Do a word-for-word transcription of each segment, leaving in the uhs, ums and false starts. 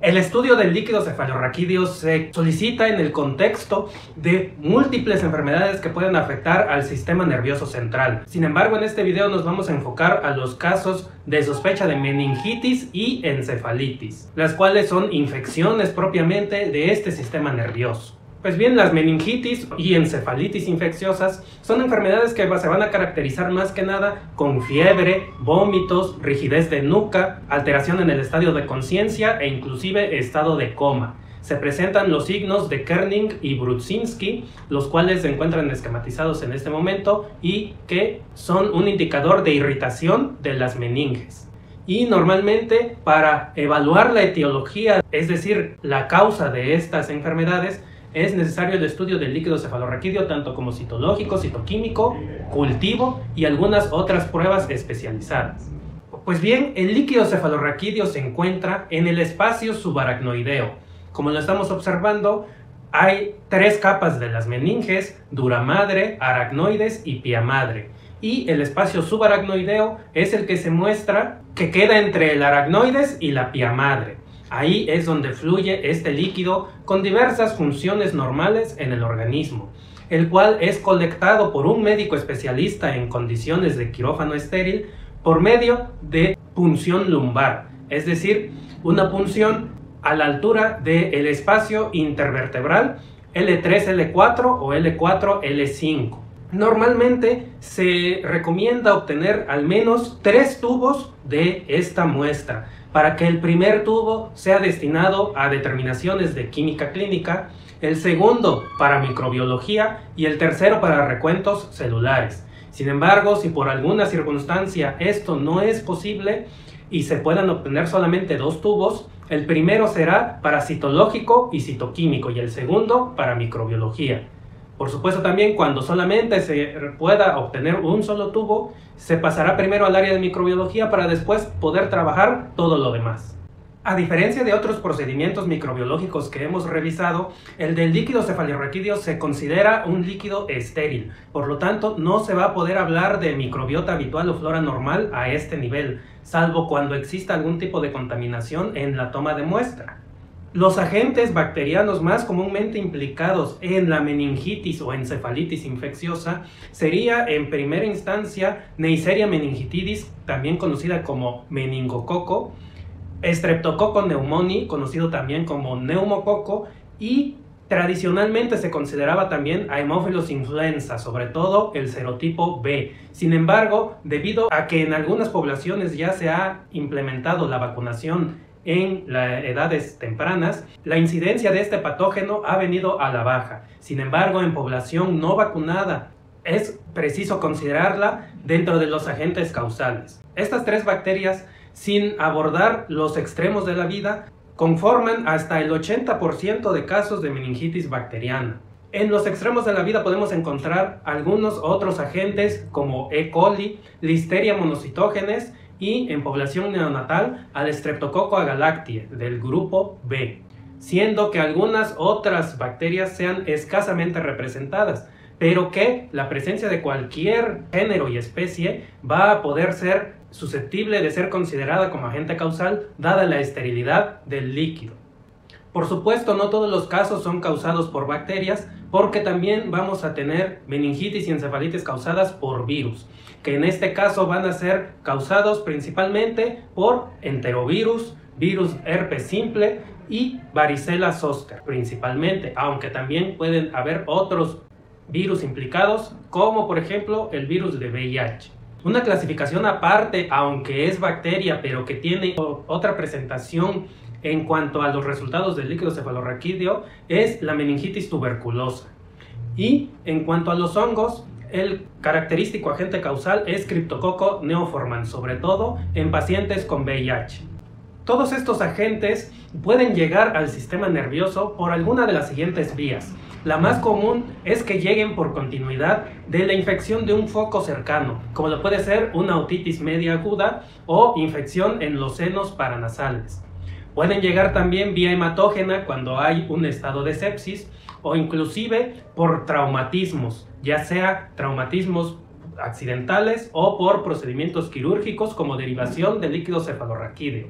El estudio del líquido cefalorraquídeo se solicita en el contexto de múltiples enfermedades que pueden afectar al sistema nervioso central. Sin embargo, en este video nos vamos a enfocar a los casos de sospecha de meningitis y encefalitis, las cuales son infecciones propiamente de este sistema nervioso. Pues bien, las meningitis y encefalitis infecciosas son enfermedades que se van a caracterizar más que nada con fiebre, vómitos, rigidez de nuca, alteración en el estado de conciencia e inclusive estado de coma. Se presentan los signos de Kerning y Brudzinski, los cuales se encuentran esquematizados en este momento y que son un indicador de irritación de las meninges. Y normalmente, para evaluar la etiología, es decir, la causa de estas enfermedades, es necesario el estudio del líquido cefalorraquídeo tanto como citológico, citoquímico, cultivo y algunas otras pruebas especializadas. Pues bien, el líquido cefalorraquídeo se encuentra en el espacio subaracnoideo. Como lo estamos observando, hay tres capas de las meninges: dura madre, aracnoides y pia madre. Y el espacio subaracnoideo es el que se muestra que queda entre el aracnoides y la pia madre. Ahí es donde fluye este líquido con diversas funciones normales en el organismo, el cual es colectado por un médico especialista en condiciones de quirófano estéril por medio de punción lumbar, es decir, una punción a la altura del espacio intervertebral L tres L cuatro o L cuatro L cinco. Normalmente se recomienda obtener al menos tres tubos de esta muestra, para que el primer tubo sea destinado a determinaciones de química clínica, el segundo para microbiología y el tercero para recuentos celulares. Sin embargo, si por alguna circunstancia esto no es posible y se puedan obtener solamente dos tubos, el primero será para citológico y citoquímico y el segundo para microbiología. Por supuesto, también cuando solamente se pueda obtener un solo tubo, se pasará primero al área de microbiología para después poder trabajar todo lo demás. A diferencia de otros procedimientos microbiológicos que hemos revisado, el del líquido cefalorraquídeo se considera un líquido estéril, por lo tanto no se va a poder hablar de microbiota habitual o flora normal a este nivel, salvo cuando exista algún tipo de contaminación en la toma de muestra. Los agentes bacterianos más comúnmente implicados en la meningitis o encefalitis infecciosa sería en primera instancia Neisseria meningitidis, también conocida como meningococo, Streptococcus pneumoniae, conocido también como neumococo, y tradicionalmente se consideraba también Haemophilus influenzae, sobre todo el serotipo B. Sin embargo, debido a que en algunas poblaciones ya se ha implementado la vacunación en las edades tempranas, la incidencia de este patógeno ha venido a la baja. Sin embargo, en población no vacunada es preciso considerarla dentro de los agentes causales. Estas tres bacterias, sin abordar los extremos de la vida, conforman hasta el ochenta por ciento de casos de meningitis bacteriana. En los extremos de la vida podemos encontrar algunos otros agentes como E. coli, Listeria monocytogenes, y en población neonatal al Streptococcus agalactiae del grupo B, siendo que algunas otras bacterias sean escasamente representadas, pero que la presencia de cualquier género y especie va a poder ser susceptible de ser considerada como agente causal dada la esterilidad del líquido. Por supuesto, no todos los casos son causados por bacterias, porque también vamos a tener meningitis y encefalitis causadas por virus, que en este caso van a ser causados principalmente por enterovirus, virus herpes simple y varicela zoster principalmente, aunque también pueden haber otros virus implicados, como por ejemplo el virus de V I H. Una clasificación aparte, aunque es bacteria, pero que tiene otra presentación en cuanto a los resultados del líquido cefalorraquídeo, es la meningitis tuberculosa. Y en cuanto a los hongos, el característico agente causal es Cryptococcus neoformans, sobre todo en pacientes con V I H. Todos estos agentes pueden llegar al sistema nervioso por alguna de las siguientes vías. La más común es que lleguen por continuidad de la infección de un foco cercano, como lo puede ser una otitis media aguda o infección en los senos paranasales. Pueden llegar también vía hematógena cuando hay un estado de sepsis o inclusive por traumatismos, ya sea traumatismos accidentales o por procedimientos quirúrgicos como derivación del líquido cefalorraquídeo.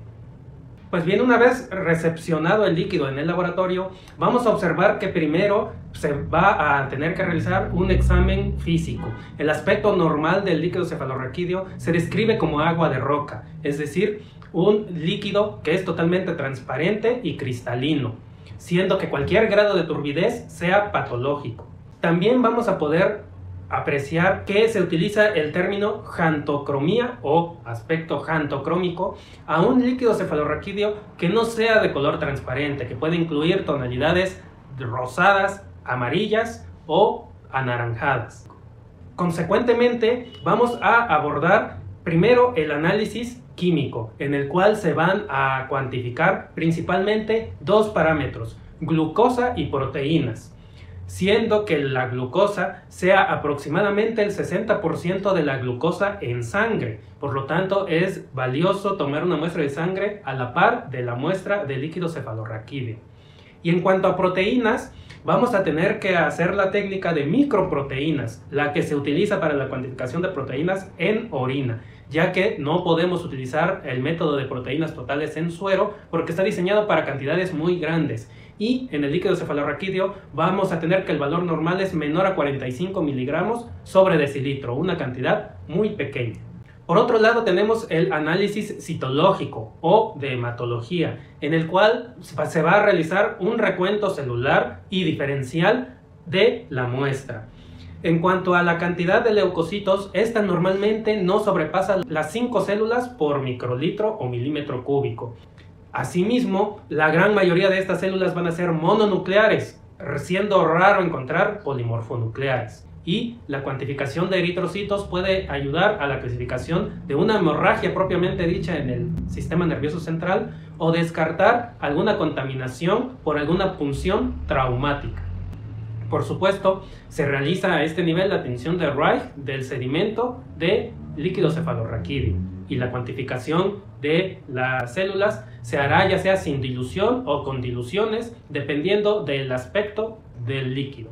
Pues bien, una vez recepcionado el líquido en el laboratorio, vamos a observar que primero se va a tener que realizar un examen físico. El aspecto normal del líquido cefalorraquídeo se describe como agua de roca, es decir, un líquido que es totalmente transparente y cristalino, siendo que cualquier grado de turbidez sea patológico. También vamos a poder apreciar que se utiliza el término jantocromía o aspecto jantocrómico a un líquido cefalorraquídeo que no sea de color transparente, que puede incluir tonalidades rosadas, amarillas o anaranjadas. Consecuentemente, vamos a abordar primero el análisis químico, en el cual se van a cuantificar principalmente dos parámetros, glucosa y proteínas, siendo que la glucosa sea aproximadamente el sesenta por ciento de la glucosa en sangre. Por lo tanto, es valioso tomar una muestra de sangre a la par de la muestra de líquido cefalorraquídeo. Y en cuanto a proteínas, vamos a tener que hacer la técnica de microproteínas, la que se utiliza para la cuantificación de proteínas en orina, ya que no podemos utilizar el método de proteínas totales en suero porque está diseñado para cantidades muy grandes. Y en el líquido cefalorraquídeo vamos a tener que el valor normal es menor a cuarenta y cinco miligramos sobre decilitro, una cantidad muy pequeña. Por otro lado, tenemos el análisis citológico o de hematología, en el cual se va a realizar un recuento celular y diferencial de la muestra. En cuanto a la cantidad de leucocitos, esta normalmente no sobrepasa las cinco células por microlitro o milímetro cúbico. Asimismo, la gran mayoría de estas células van a ser mononucleares, siendo raro encontrar polimorfonucleares. Y la cuantificación de eritrocitos puede ayudar a la clasificación de una hemorragia propiamente dicha en el sistema nervioso central o descartar alguna contaminación por alguna punción traumática. Por supuesto, se realiza a este nivel la tinción de Reich del sedimento de líquido cefalorraquídeo y la cuantificación de las células se hará ya sea sin dilución o con diluciones dependiendo del aspecto del líquido.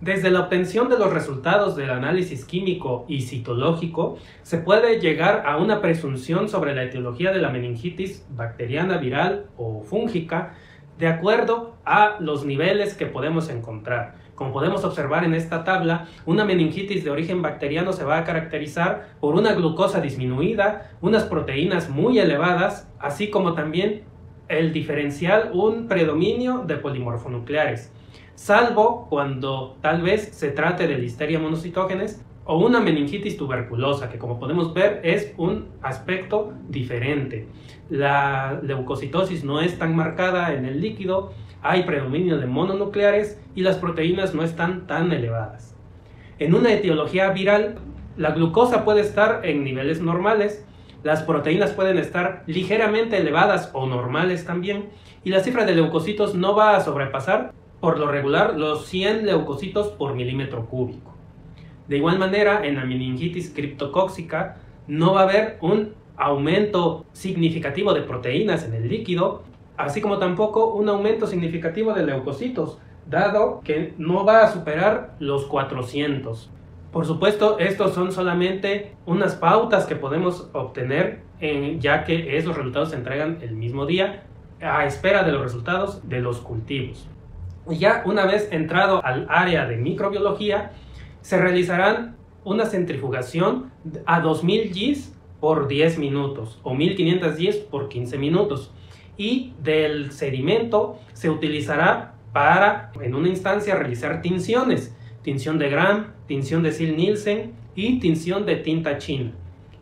Desde la obtención de los resultados del análisis químico y citológico, se puede llegar a una presunción sobre la etiología de la meningitis bacteriana, viral o fúngica de acuerdo a los niveles que podemos encontrar. Como podemos observar en esta tabla, una meningitis de origen bacteriano se va a caracterizar por una glucosa disminuida, unas proteínas muy elevadas, así como también el diferencial, un predominio de polimorfonucleares, salvo cuando tal vez se trate de Listeria monocytogenes o una meningitis tuberculosa, que como podemos ver es un aspecto diferente. La leucocitosis no es tan marcada en el líquido, hay predominio de mononucleares y las proteínas no están tan elevadas. En una etiología viral, la glucosa puede estar en niveles normales, las proteínas pueden estar ligeramente elevadas o normales también, y la cifra de leucocitos no va a sobrepasar por lo regular los cien leucocitos por milímetro cúbico. De igual manera, en la meningitis criptocóxica no va a haber un aumento significativo de proteínas en el líquido, así como tampoco un aumento significativo de leucocitos, dado que no va a superar los cuatrocientos. Por supuesto, estos son solamente unas pautas que podemos obtener, en, ya que esos resultados se entregan el mismo día, a espera de los resultados de los cultivos. Ya una vez entrado al área de microbiología, se realizarán una centrifugación a dos mil Gs por diez minutos o mil quinientos Gs por quince minutos, y del sedimento se utilizará para en una instancia realizar tinciones, tinción de Gram, tinción de Ziehl-Neelsen y tinción de tinta china,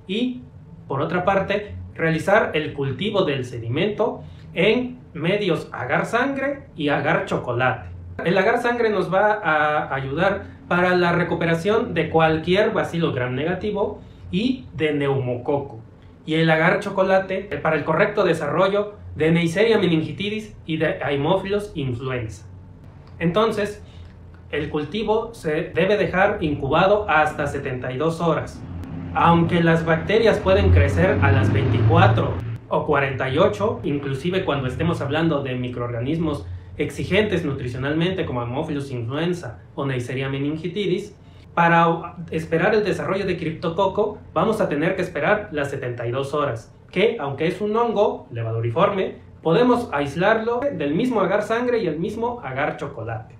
y por otra parte realizar el cultivo del sedimento en medios agar sangre y agar chocolate. El agar sangre nos va a ayudar para la recuperación de cualquier bacilo gram negativo y de neumococo, y el agar chocolate para el correcto desarrollo de Neisseria meningitidis y de Haemophilus influenzae. Entonces, el cultivo se debe dejar incubado hasta setenta y dos horas. Aunque las bacterias pueden crecer a las veinticuatro o cuarenta y ocho, inclusive cuando estemos hablando de microorganismos exigentes nutricionalmente como Haemophilus influenzae o Neisseria meningitidis, para esperar el desarrollo de criptococo vamos a tener que esperar las setenta y dos horas, que, aunque es un hongo levaduriforme, podemos aislarlo del mismo agar sangre y el mismo agar chocolate.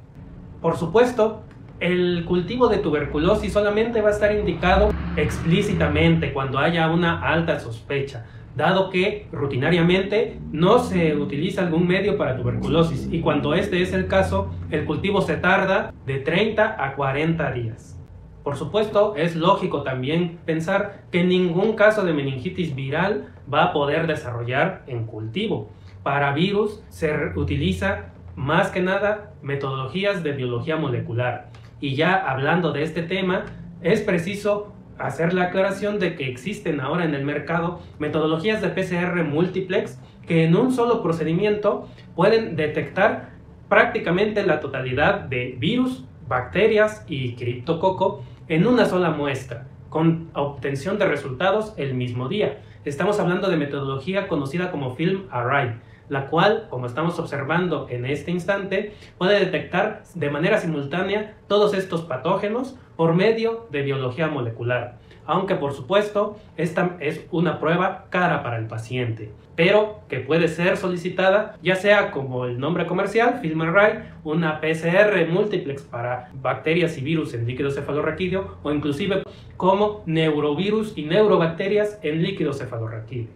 Por supuesto, el cultivo de tuberculosis solamente va a estar indicado explícitamente cuando haya una alta sospecha, dado que rutinariamente no se utiliza algún medio para tuberculosis, y cuando este es el caso, el cultivo se tarda de treinta a cuarenta días. Por supuesto, es lógico también pensar que ningún caso de meningitis viral va a poder desarrollar en cultivo. Para virus se utiliza más que nada metodologías de biología molecular. Y ya hablando de este tema, es preciso hacer la aclaración de que existen ahora en el mercado metodologías de P C R multiplex que en un solo procedimiento pueden detectar prácticamente la totalidad de virus, bacterias y criptococo en una sola muestra, con obtención de resultados el mismo día. Estamos hablando de metodología conocida como FilmArray, la cual, como estamos observando en este instante, puede detectar de manera simultánea todos estos patógenos por medio de biología molecular. Aunque, por supuesto, esta es una prueba cara para el paciente, pero que puede ser solicitada ya sea como el nombre comercial, FilmArray, una P C R múltiplex para bacterias y virus en líquido cefalorraquídeo, o inclusive como neurovirus y neurobacterias en líquido cefalorraquídeo,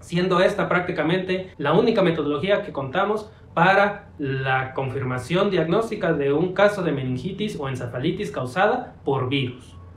siendo esta prácticamente la única metodología que contamos para la confirmación diagnóstica de un caso de meningitis o encefalitis causada por virus.